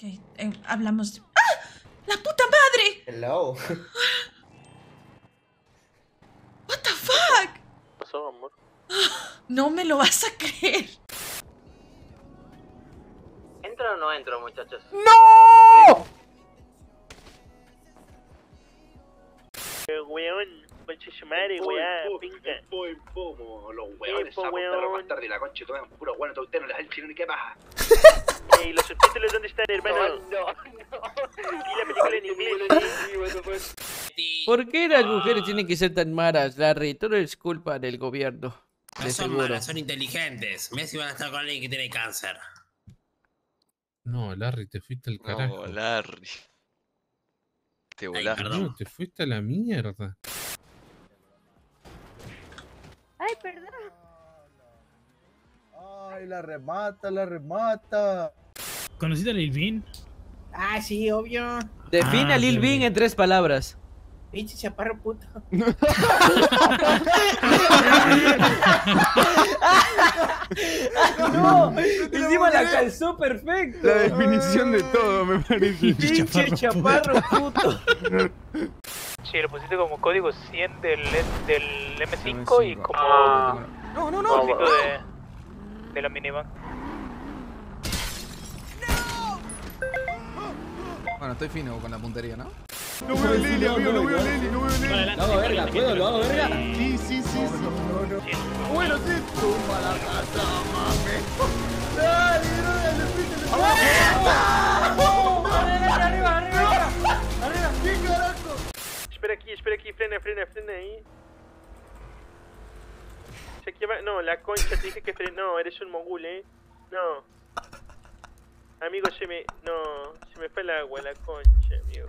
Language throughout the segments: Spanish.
Ok, hablamos de... ¡Ah! ¡La puta madre! Hello. What the fuck? ¿Qué pasó, amor? No me lo vas a creer. ¿Entro o no entro, muchachos? ¡No! Weón, conchetumare, weón, pinca. Voy pomo, los weones, saco perro más tarde, la concha, toman puro bueno, todo usted no les da el chileno y qué paja. ¿Y los subtítulos dónde están, hermano? No. Y la película en inglés. ¿Por qué las mujeres tienen que ser tan malas, Larry? Todo es culpa del gobierno. No son malas, son inteligentes. Messi van a estar con alguien que tiene cáncer. No, Larry, te fuiste al carajo. No, Larry. Te volaste. No, te fuiste a la mierda. Ay, perdón. Ay, la remata, la remata. ¿Conociste a Lil Bean? Ah, sí, obvio. Defina a Lil Bean en 3 palabras. Pinche chaparro puto. No, encima la calzó perfecto. La definición de todo, me parece. Pinche chaparro puto. Che, lo pusiste como código 100 del M5 y como... No. De la minivan. Bueno, estoy fino con la puntería, ¿no? No veo Leli, amigo, no veo Leli. No, verga, ¿puedo? ¿Lo hago verga? Sí. Bueno, sí. Tumba la casa, mami. Dale, arriba. ¿Qué carajo? Espera aquí, frena ahí. No, la concha, te dije que frena. No, eres un mogul, No. Amigo, se me fue el agua, la concha, amigo.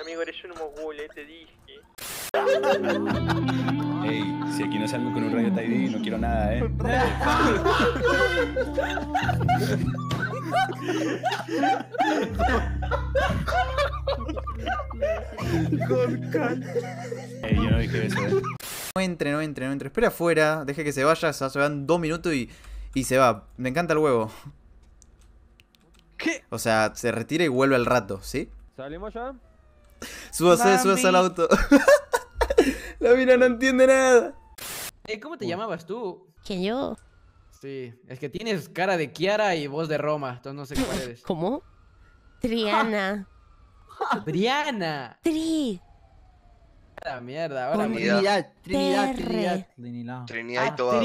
Amigo, eres un mogul, te dije. Ey, si aquí no salgo con un radio Taidí, no quiero nada, Ey, yo no dije eso, No entre. Espera afuera, deje que se vaya, o sea, se van 2 minutos y se va. Me encanta el huevo. ¿Qué? O sea, se retira y vuelve al rato, ¿sí? ¿Salimos ya? Súbase al auto. La mina no entiende nada. ¿Cómo te llamabas tú? ¿Quién, yo? Sí, es que tienes cara de Kiara y voz de Roma, entonces no sé cuál eres. ¿Cómo? Triana. Briana. La mierda, ahora Trinidad y Tobago.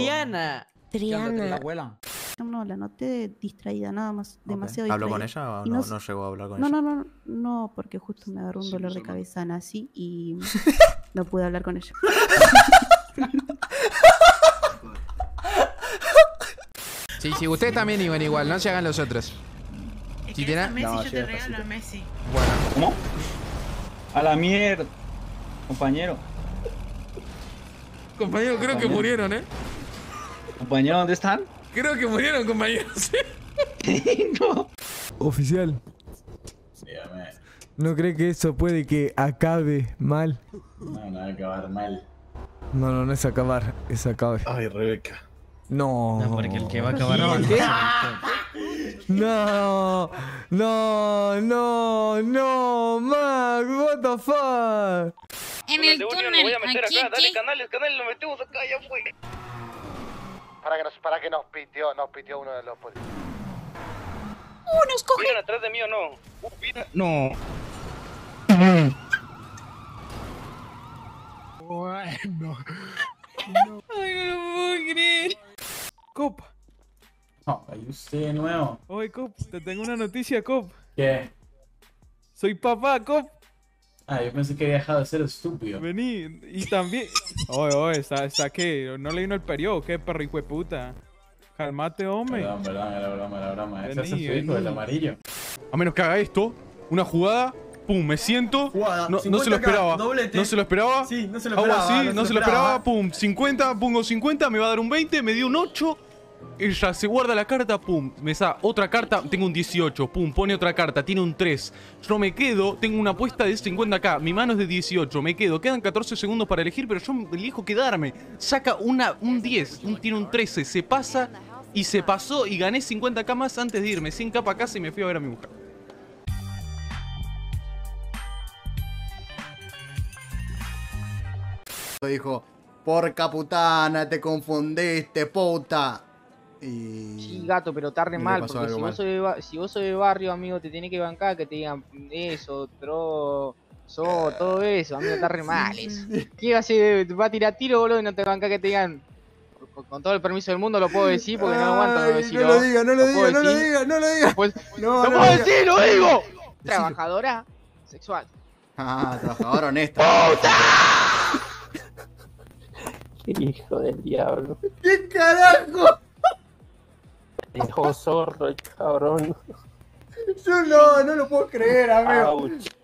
Triana. La abuela. No, la noté distraída, nada más, demasiado distraída. ¿Habló con ella o no llegó a hablar con ella? No, porque justo me agarró un dolor de cabeza así y no pude hablar con ella. Sí, ustedes también iban igual, no se hagan los otros. Si tienen... Messi, yo te regalo a Messi. Bueno. ¿Cómo? A la mierda. Compañero, creo que murieron, Compañero, ¿dónde están? Creo que murieron, compañeros. No. Oficial. Dígame. ¿No cree que eso puede que acabe mal? No va a acabar mal. No es acabar, es acabe. Ay, Rebeca. No, porque el que va a acabar mal. No, Mac, what the fuck. En el túnel, voy a meter aquí, acá, dale, canales, lo metemos acá, ya fue. Para que nos pitió uno de los policías. Nos coge. ¿Vienen atrás de mí o no? No. Bueno. No. Ay, no puedo creer. Copa. No, ahí usted de nuevo. Oye, Cop, te tengo una noticia, Cop. ¿Qué? Soy papá, Cop. Ah, yo pensé que había dejado de ser estúpido. Vení, y también... Oye, ¿está qué? ¿No le vino el periodo? ¿Qué perro hijo de puta? Calmate, hombre. Perdón, era broma. Ese es el hijo, el amarillo. A menos que haga esto, una jugada, pum, me siento. Jugada, no se lo esperaba. Doblete. No se lo esperaba. Sí, no se lo esperaba. Hago así, no se lo esperaba, pum, 50, pongo 50, me va a dar un 20, me dio un 8. Ella se guarda la carta, pum, me saca otra carta, tengo un 18, pum, pone otra carta, tiene un 3. Yo me quedo, tengo una apuesta de 50k, mi mano es de 18, me quedo, quedan 14 segundos para elegir, pero yo elijo quedarme. Saca un 10, tiene un 13, se pasa y se pasó y gané 50k más antes de irme, 100k para casa y me fui a ver a mi mujer. Dijo, porca putana, te confundiste, puta. Y... sí, gato, pero tarde mal, porque si vos sos de barrio, amigo, te tenés que bancar que te digan eso, todo eso, amigo, tarde mal eso. ¿Qué va a hacer? Va a tirar tiro, boludo, y no te bancás que te digan. Con todo el permiso del mundo lo puedo decir porque no lo aguanto. No lo diga. Lo puedo decir, lo digo. Trabajadora sexual. Ah, trabajadora honesta. ¡Puta! ¡Qué hijo del diablo! ¡Qué carajo! Dejó zorro, cabrón. Yo no lo puedo creer, amigo. Ouch.